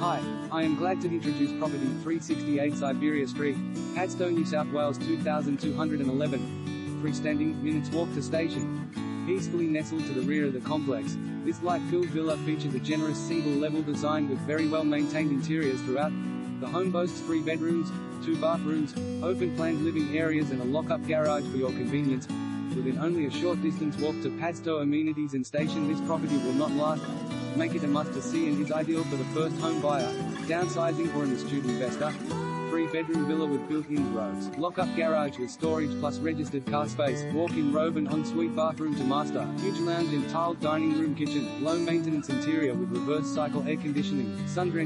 Hi, I am glad to introduce property 368 Siberia Street, Padstow, New South Wales 2211. Freestanding, minutes walk to station. Peacefully nestled to the rear of the complex, this light-filled villa features a generous single-level design with very well-maintained interiors throughout. The home boasts 3 bedrooms, 2 bathrooms, open-plan living areas and a lock-up garage for your convenience. Within only a short distance walk to Padstow amenities and station, this property will not last. Make it a must to see and is ideal for the first home buyer, downsizing or an astute investor. 3-bedroom villa with built-in robes, lock-up garage with storage plus registered car space, walk-in robe and ensuite bathroom to master, huge lounge and tiled dining room kitchen, low-maintenance interior with reverse cycle air conditioning, sun-drenched